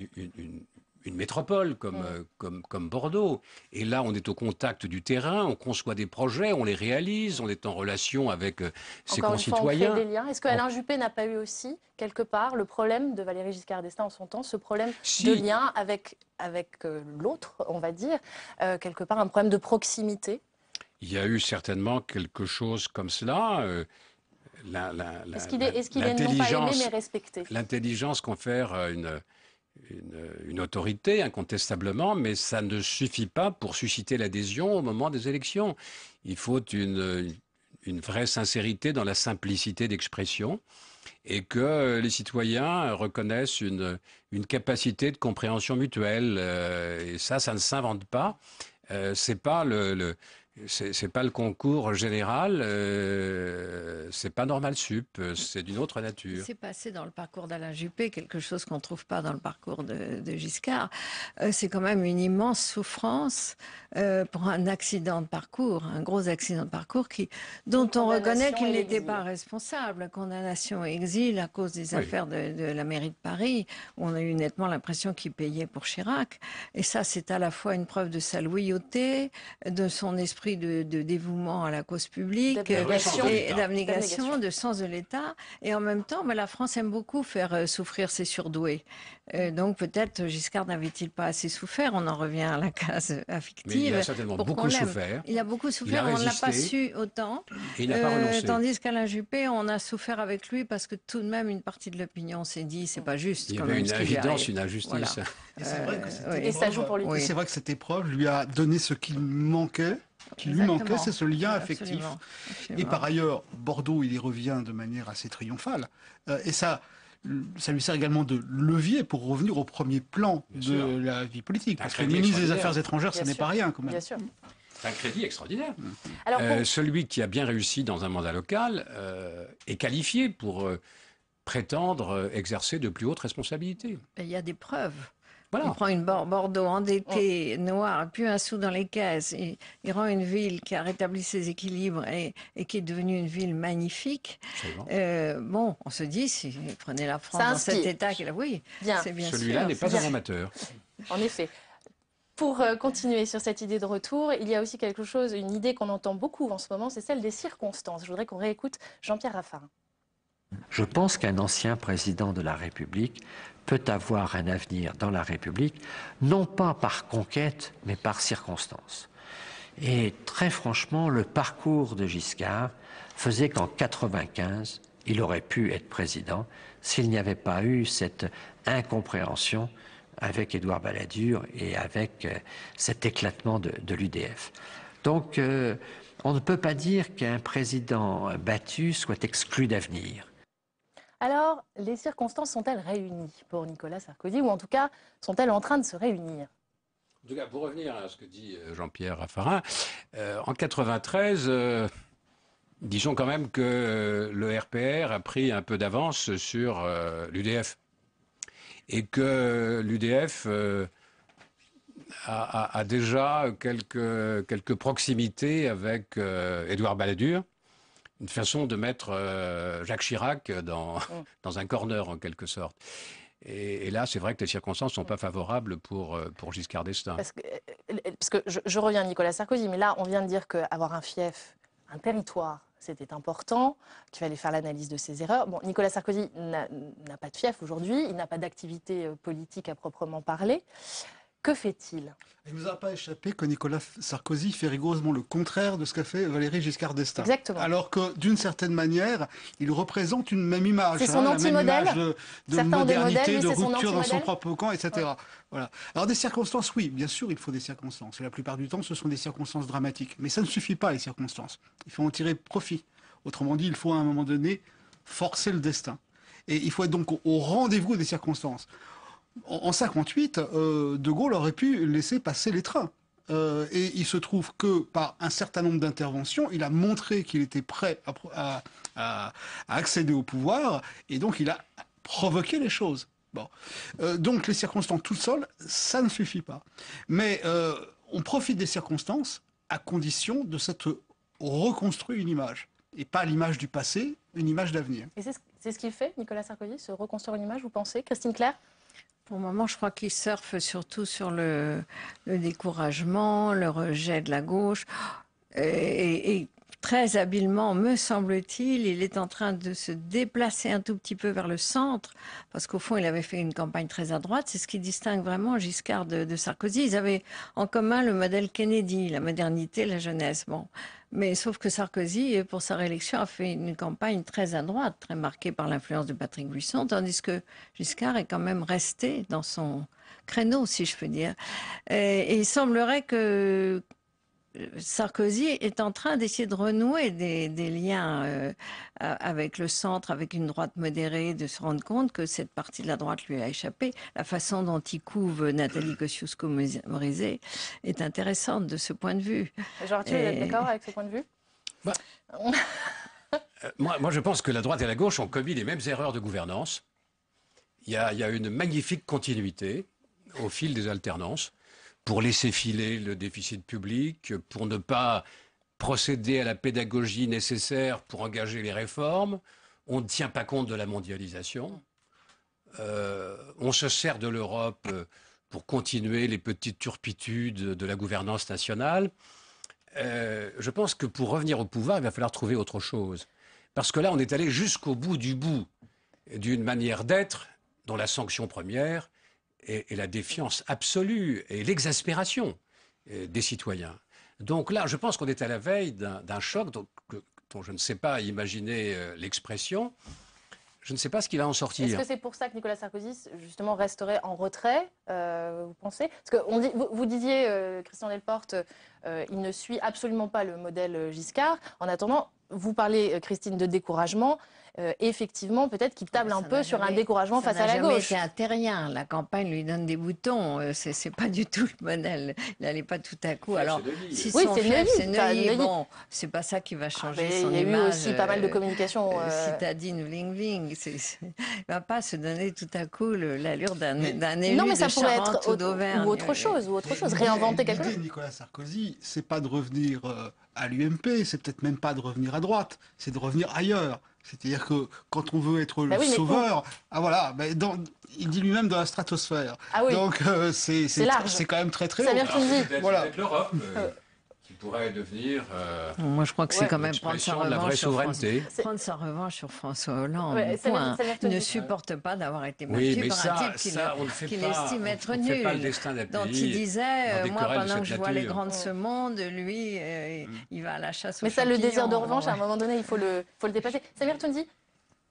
une, une, une métropole comme, oui. comme, comme Bordeaux. Et là, on est au contact du terrain, on conçoit des projets, on les réalise, on est en relation avec ses Encore concitoyens. Une fois, on crée des liens. Est-ce qu'Alain on... Juppé n'a pas eu aussi quelque part, le problème de Valéry Giscard d'Estaing en son temps, ce problème si. de lien avec, avec euh, l'autre, on va dire, euh, quelque part un problème de proximité? Il y a eu certainement quelque chose comme cela. Euh, la, la, la, est-ce qu'il est, est-ce qu'il est non pas aimé mais respecté? L'intelligence confère une, une, une autorité, incontestablement, mais ça ne suffit pas pour susciter l'adhésion au moment des élections. Il faut une, une vraie sincérité dans la simplicité d'expression. Et que les citoyens reconnaissent une, une capacité de compréhension mutuelle. Euh, et ça, ça ne s'invente pas. Euh, c'est pas le, le c'est, c'est pas le concours général. Euh, c'est pas normal sup. C'est d'une autre nature. C'est passé dans le parcours d'Alain Juppé quelque chose qu'on ne trouve pas dans le parcours de, de Giscard. Euh, c'est quand même une immense souffrance euh, pour un accident de parcours, un gros accident de parcours qui, dont on reconnaît qu'il n'était pas responsable. Condamnation et exil à cause des oui. affaires de, de la mairie de Paris. On a eu nettement l'impression qu'il payait pour Chirac. Et ça, c'est à la fois une preuve de sa loyauté, de son esprit de, de dévouement à la cause publique, d'abnégation, de sens de l'État. Et en même temps, bah, la France aime beaucoup faire souffrir ses surdoués. Euh, donc peut-être Giscard n'avait-il pas assez souffert. On en revient à la case affective. Mais il a certainement beaucoup souffert. Il a beaucoup souffert, on ne l'a pas su autant. Et il n'a pas renoncé. Euh, tandis qu'Alain Juppé, on a souffert avec lui parce que tout de même, une partie de l'opinion s'est dit, c'est pas juste. Il y avait une évidence, une injustice. Voilà. Et c'est vrai que cette épreuve, oui. vrai que cette épreuve lui a donné ce qu'il manquait, qui lui manquait, c'est ce lien affectif. Absolument. Absolument. Et par ailleurs, Bordeaux, il y revient de manière assez triomphale. Euh, et ça, ça lui sert également de levier pour revenir au premier plan de la vie politique. Parce que le ministre des Affaires étrangères, ce n'est pas rien quand même. Bien sûr. C'est un crédit extraordinaire. Alors, pour... euh, celui qui a bien réussi dans un mandat local euh, est qualifié pour euh, prétendre euh, exercer de plus hautes responsabilités. Il y a des preuves. Voilà. Il prend une Bordeaux endettée, noire, plus un sou dans les caisses. Il, il rend une ville qui a rétabli ses équilibres et, et qui est devenue une ville magnifique. Bon. Euh, bon, on se dit, si vous prenez la France dans cet état... A... Oui, c'est bien sûr. Celui-là n'est pas un amateur. En effet. Pour continuer sur cette idée de retour, il y a aussi quelque chose, une idée qu'on entend beaucoup en ce moment, c'est celle des circonstances. Je voudrais qu'on réécoute Jean-Pierre Raffarin. Je pense qu'un ancien président de la République peut avoir un avenir dans la République, non pas par conquête, mais par circonstance. Et très franchement, le parcours de Giscard faisait qu'en quatre-vingt-quinze, il aurait pu être président s'il n'y avait pas eu cette incompréhension avec Édouard Balladur et avec cet éclatement de, de l'U D F. Donc, euh, on ne peut pas dire qu'un président battu soit exclu d'avenir. Alors, les circonstances sont-elles réunies pour Nicolas Sarkozy, ou en tout cas, sont-elles en train de se réunir? En tout cas, pour revenir à ce que dit Jean-Pierre Raffarin, euh, en quatre-vingt-treize, euh, disons quand même que le R P R a pris un peu d'avance sur euh, l'U D F. Et que l'U D F euh, a, a, a déjà quelques, quelques proximités avec euh, Édouard Balladur, une façon de mettre euh, Jacques Chirac dans, dans un corner en quelque sorte. Et, et là, c'est vrai que les circonstances ne sont pas favorables pour, pour Giscard d'Estaing. Parce que, parce que je, je reviens à Nicolas Sarkozy, mais là, on vient de dire qu'avoir un fief, un territoire, c'était important, qu'il fallait faire l'analyse de ses erreurs. Bon, Nicolas Sarkozy n'a pas de fief aujourd'hui, il n'a pas d'activité politique à proprement parler. Que fait-il? Il ne nous a pas échappé que Nicolas Sarkozy fait rigoureusement le contraire de ce qu'a fait Valéry Giscard d'Estaing. Exactement. Alors que, d'une certaine manière, il représente une même image. C'est son hein, anti-modèle de, de modernité, de rupture dans son propre camp, et cetera. Ouais. Voilà. Alors des circonstances, oui, bien sûr, il faut des circonstances. La plupart du temps, ce sont des circonstances dramatiques. Mais ça ne suffit pas, les circonstances. Il faut en tirer profit. Autrement dit, il faut à un moment donné forcer le destin. Et il faut être donc au rendez-vous des circonstances. En mille neuf cent cinquante-huit, euh, de Gaulle aurait pu laisser passer les trains. Euh, et il se trouve que par un certain nombre d'interventions, il a montré qu'il était prêt à, à, à, à accéder au pouvoir. Et donc, il a provoqué les choses. Bon. Euh, donc, les circonstances toutes seules, ça ne suffit pas. Mais euh, on profite des circonstances à condition de s'être reconstruit une image. Et pas l'image du passé, une image d'avenir. Et c'est ce, ce qu'il fait, Nicolas Sarkozy, se reconstruire une image, vous pensez, Christine Clerc? Pour le moment, je crois qu'il surfe surtout sur le, le découragement, le rejet de la gauche. Et, et très habilement, me semble-t-il, il est en train de se déplacer un tout petit peu vers le centre. Parce qu'au fond, il avait fait une campagne très à droite. C'est ce qui distingue vraiment Giscard de, de Sarkozy. Ils avaient en commun le modèle Kennedy, la modernité, la jeunesse. Bon. Mais sauf que Sarkozy, pour sa réélection, a fait une campagne très à droite, très marquée par l'influence de Patrick Buisson, tandis que Giscard est quand même resté dans son créneau, si je peux dire. Et, et il semblerait que Sarkozy est en train d'essayer de renouer des, des liens euh, avec le centre, avec une droite modérée, de se rendre compte que cette partie de la droite lui a échappé. La façon dont il couve Nathalie Kosciusko-Morizet est intéressante de ce point de vue. Jean Arthuis, vous êtes d'accord avec ce point de vue? bah, euh, moi, moi, je pense que la droite et la gauche ont commis les mêmes erreurs de gouvernance. Il y a, il y a une magnifique continuité au fil des alternances, pour laisser filer le déficit public, pour ne pas procéder à la pédagogie nécessaire pour engager les réformes. On ne tient pas compte de la mondialisation. Euh, on se sert de l'Europe pour continuer les petites turpitudes de la gouvernance nationale. Euh, je pense que pour revenir au pouvoir, il va falloir trouver autre chose. Parce que là, on est allé jusqu'au bout du bout d'une manière d'être dont la sanction première Et, et la défiance absolue et l'exaspération des citoyens. Donc là, je pense qu'on est à la veille d'un choc dont, que, dont je ne sais pas imaginer euh, l'expression. Je ne sais pas ce qui va en sortir. Est-ce que c'est pour ça que Nicolas Sarkozy, justement, resterait en retrait, euh, vous pensez? Parce que on dit, vous, vous disiez, euh, Christian Delporte, euh, il ne suit absolument pas le modèle Giscard. En attendant, vous parlez, Christine, de découragement. Euh, effectivement, peut-être qu'il table ça un peu jamais, sur un découragement face à la gauche. C'est un terrien. La campagne lui donne des boutons. Euh, c'est pas du tout le modèle. Il n'allait pas tout à coup. Alors, si oui, son chef, c'est Neuilly. Neuilly. Bon, c'est pas ça qui va changer ah, son image. Il y a eu aussi euh, pas mal de communication. Euh, citadine, bling-bling. Il ne va pas se donner tout à coup l'allure d'un élu. Non, mais ça pourrait être autre, ou autre chose. Ou autre chose. Réinventer quelque chose. L'idée de Nicolas Sarkozy, c'est pas de revenir euh, à l'U M P. C'est peut-être même pas de revenir à droite. C'est de revenir ailleurs. C'est-à-dire que quand on veut être bah le oui, sauveur, mais... ah voilà, bah dans, il dit lui-même dans la stratosphère. Ah oui. Donc euh, c'est quand même très très haut. C'est voilà. l'Europe euh, qui pourrait devenir. Euh, Moi je crois que ouais, c'est quand même prendre sa revanche sur François, prendre sa revanche sur François Hollande. Ouais, point. Il ne supporte pas d'avoir été battu oui, par ça, un type qu'il estime être nul. Dont il disait, moi pendant que je vois les grands de ce monde, lui il va à la chasse aux champignons. Mais ça, le désir de revanche, à un moment donné, il faut le faut le dépasser. Samir Tounsi.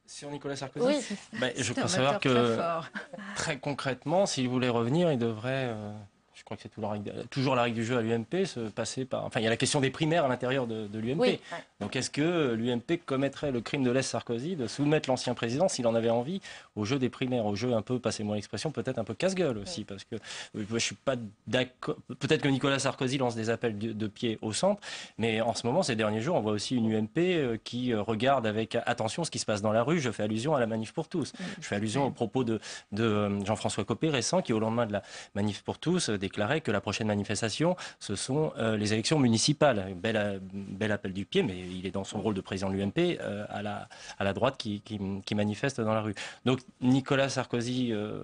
Sur Nicolas Sarkozy, oui. bah, je crois savoir que très, très concrètement, s'il voulait revenir, il devrait, euh, je crois que c'est toujours, toujours la règle du jeu à l'U M P, se passer par. Enfin, il y a la question des primaires à l'intérieur de, de l'U M P. Oui, ouais. Donc, est-ce que l'U M P commettrait le crime de l'Est Sarkozy de soumettre l'ancien président, s'il en avait envie, au jeu des primaires, au jeu un peu, passez-moi l'expression, peut-être un peu casse-gueule aussi, ouais. parce que je suis pas d'accord. Peut-être que Nicolas Sarkozy lance des appels de, de pied au centre, mais en ce moment, ces derniers jours, on voit aussi une U M P qui regarde avec attention ce qui se passe dans la rue. Je fais allusion à la Manif pour tous. Je fais allusion aux propos de, de Jean-François Coppé récent, qui au lendemain de la Manif pour tous déclarait que la prochaine manifestation, ce sont euh, les élections municipales. Bel, bel appel du pied, mais il est dans son rôle de président de l'U M P euh, à, la, à la droite qui, qui, qui manifeste dans la rue. Donc Nicolas Sarkozy euh,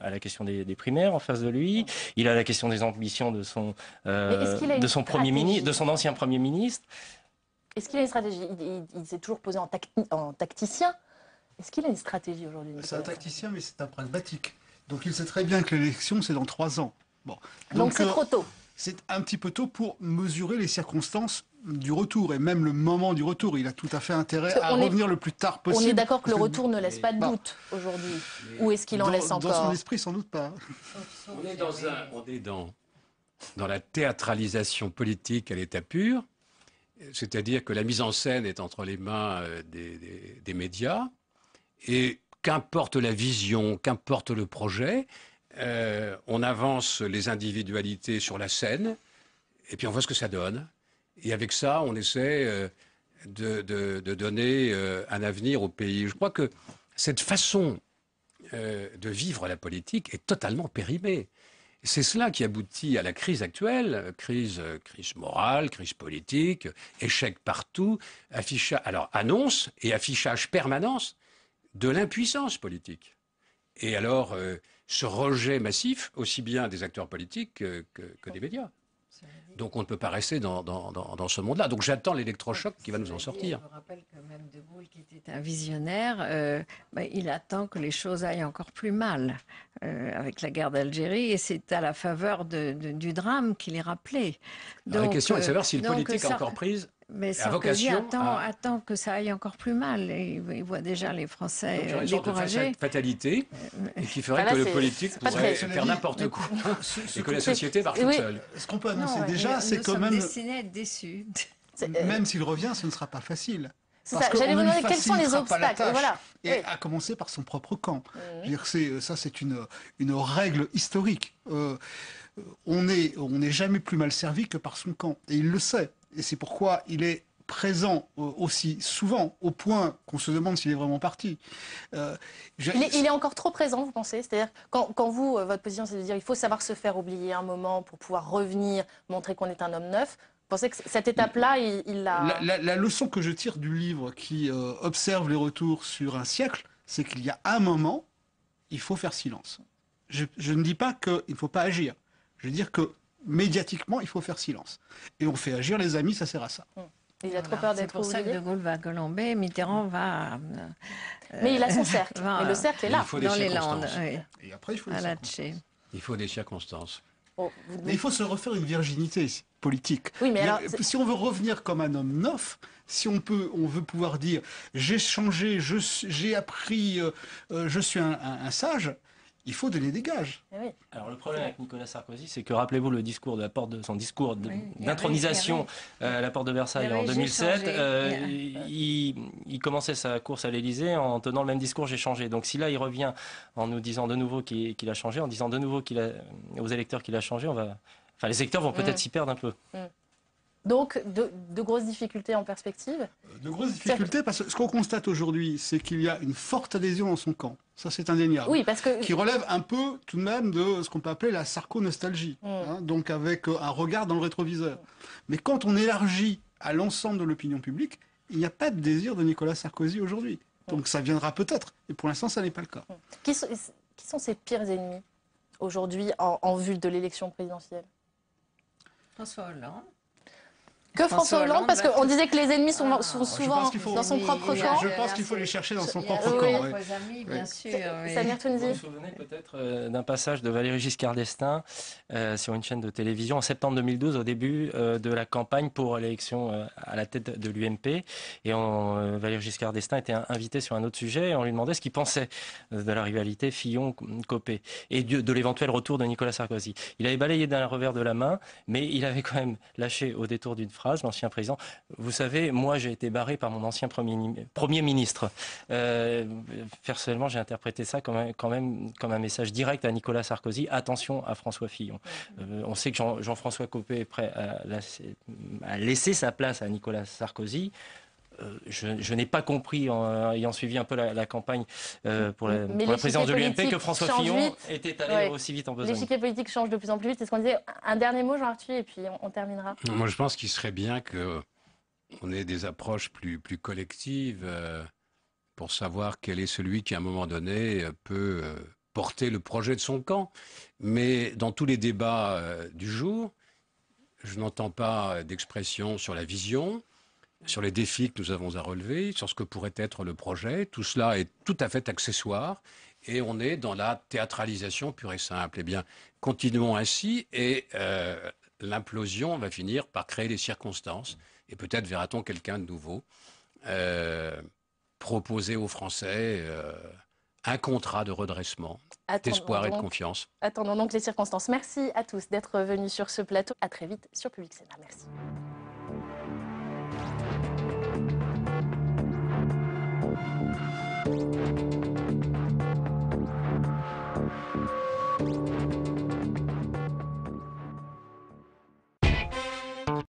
a la question des, des primaires en face de lui, il a la question des ambitions de son, euh, de son, premier ministre, de son ancien Premier ministre. Est-ce qu'il a une stratégie? Il, il, il s'est toujours posé en, tacti en tacticien. Est-ce qu'il a une stratégie aujourd'hui? C'est un tacticien, mais c'est un pragmatique. Donc il sait très bien que l'élection, c'est dans trois ans. Bon. Donc c'est euh, trop tôt. C'est un petit peu tôt pour mesurer les circonstances du retour et même le moment du retour. Il a tout à fait intérêt à revenir est, le plus tard possible. On est d'accord que le retour ne laisse pas de doute aujourd'hui. Ou est-ce qu'il en dans, laisse encore? Dans son esprit, sans doute pas. On est dans, un, on est dans, dans la théâtralisation politique à l'état pur C'est-à-dire que la mise en scène est entre les mains des, des, des médias, et qu'importe la vision, qu'importe le projet, euh, on avance les individualités sur la scène, et puis on voit ce que ça donne. Et avec ça, on essaie euh, de, de, de donner euh, un avenir au pays. Je crois que cette façon euh, de vivre la politique est totalement périmée. C'est cela qui aboutit à la crise actuelle, crise, crise morale, crise politique, échec partout, affichage, alors annonce et affichage permanence de l'impuissance politique. Et alors, euh, ce rejet massif, aussi bien des acteurs politiques que, que, que des médias. Donc on ne peut pas rester dans, dans, dans, dans ce monde-là. Donc j'attends l'électrochoc qui va nous en sortir. Je me rappelle que même de Gaulle, qui était un visionnaire, euh, bah, il attend que les choses aillent encore plus mal euh, avec la guerre d'Algérie. Et c'est à la faveur de, de, du drame qu'il est rappelé. Donc, alors, la question euh, est de savoir si le politique ça, a encore prise mais la vocation attend, à... attend que ça aille encore plus mal. Et il voit déjà les Français découragés. Donc, il y a une découragés. sorte de fatalité et qui ferait enfin, là, que le politique pourrait faire n'importe quoi. Ce, ce et que la société marche toute oui. seule. Ce qu'on peut annoncer non, déjà, c'est quand même... Nous sommes destinés à être déçus. Même s'il revient, ce ne sera pas facile. J'allais vous demander quels sont les obstacles. Voilà. Et oui. à commencer par son propre camp. Mmh. Ça, c'est une, une règle historique. Euh, on n'est on n'est jamais plus mal servi que par son camp. Et il le sait. Et c'est pourquoi il est présent aussi souvent, au point qu'on se demande s'il est vraiment parti. Euh, je... il, est, il est encore trop présent, vous pensez? C'est-à-dire, quand, quand vous, votre position, c'est de dire qu'il faut savoir se faire oublier un moment pour pouvoir revenir, montrer qu'on est un homme neuf. Vous pensez que cette étape-là, il, il a... La, la, la leçon que je tire du livre qui euh, observe les retours sur un siècle, c'est qu'il y a un moment, il faut faire silence. Je, je ne dis pas qu'il ne faut pas agir. Je veux dire que médiatiquement, il faut faire silence. Et on fait agir les amis, ça sert à ça. Mmh. Il a trop peur d'être oublié. C'est pour ça que De Gaulle va à Colombey, Mitterrand va... Euh, Mais il a son cercle. Va, et le cercle est là, dans les Landes. Oui. Et après, il faut, il faut des circonstances. Oh, vous... Mais il faut se refaire une virginité politique. Oui, mais alors, si on veut revenir comme un homme neuf, si on peut, on veut pouvoir dire « j'ai changé, j'ai appris, euh, euh, je suis un, un, un sage », il faut donner des gages. Oui. Alors le problème avec Nicolas Sarkozy, c'est que rappelez-vous le discours de la porte de, son discours d'intronisation oui, euh, à la porte de Versailles oui, en deux mille sept. Euh, yeah. il, il commençait sa course à l'Élysée en tenant le même discours, j'ai changé. Donc si là il revient en nous disant de nouveau qu'il qu'il a changé, en disant de nouveau qu'il a, aux électeurs qu'il a changé, on va, enfin les électeurs vont peut-être mmh. s'y perdre un peu. Mmh. Donc, de, de grosses difficultés en perspective? De grosses difficultés, parce que ce qu'on constate aujourd'hui, c'est qu'il y a une forte adhésion dans son camp. Ça, c'est indéniable. Oui, parce que... Qui relève un peu, tout de même, de ce qu'on peut appeler la sarco-nostalgie. Mmh. Hein, donc, avec un regard dans le rétroviseur. Mmh. Mais quand on élargit à l'ensemble de l'opinion publique, il n'y a pas de désir de Nicolas Sarkozy aujourd'hui. Donc, mmh. ça viendra peut-être. Et pour l'instant, ça n'est pas le cas. Mmh. Qui, sont, qui sont ses pires ennemis, aujourd'hui, en, en vue de l'élection présidentielle? François Hollande. Que François Hollande, parce qu'on disait que les ennemis sont, ah, sont souvent faut, dans son oui, propre oui, camp. Je pense qu'il faut les chercher dans son oui, propre oui, camp. Oui, les amis, bien oui. sûr. Oui. Samir Tounsi. Vous vous souvenez peut-être d'un passage de Valéry Giscard d'Estaing euh, sur une chaîne de télévision en septembre deux mille douze, au début euh, de la campagne pour l'élection euh, à la tête de l'U M P. Et on, euh, Valéry Giscard d'Estaing était invité sur un autre sujet et on lui demandait ce qu'il pensait de la rivalité Fillon-Coppé et de, de l'éventuel retour de Nicolas Sarkozy. Il avait balayé d'un revers de la main, mais il avait quand même lâché au détour d'une phrase. L'ancien président, vous savez, moi j'ai été barré par mon ancien premier, premier ministre. Euh, personnellement, j'ai interprété ça comme un, quand même comme un message direct à Nicolas Sarkozy. Attention à François Fillon. Euh, on sait que Jean, Jean-François Coppé est prêt à, la, à laisser sa place à Nicolas Sarkozy. Euh, je, je n'ai pas compris, en euh, ayant suivi un peu la, la campagne euh, pour la, pour la présidence de l'U M P, que François Fillon vite. était allé ouais. aussi vite en besogne. L'échiquier politique change de plus en plus vite. Est-ce qu'on disait un dernier mot, Jean Arthuis, et puis on, on terminera? Moi, je pense qu'il serait bien qu'on ait des approches plus, plus collectives euh, pour savoir quel est celui qui, à un moment donné, peut euh, porter le projet de son camp. Mais dans tous les débats euh, du jour, je n'entends pas d'expression sur la vision, sur les défis que nous avons à relever, sur ce que pourrait être le projet. Tout cela est tout à fait accessoire et on est dans la théâtralisation pure et simple. Eh bien, continuons ainsi et euh, l'implosion va finir par créer des circonstances et peut-être verra-t-on quelqu'un de nouveau euh, proposer aux Français euh, un contrat de redressement, d'espoir et de confiance. Attendons donc les circonstances. Merci à tous d'être venus sur ce plateau. À très vite sur Public Sénat. Merci.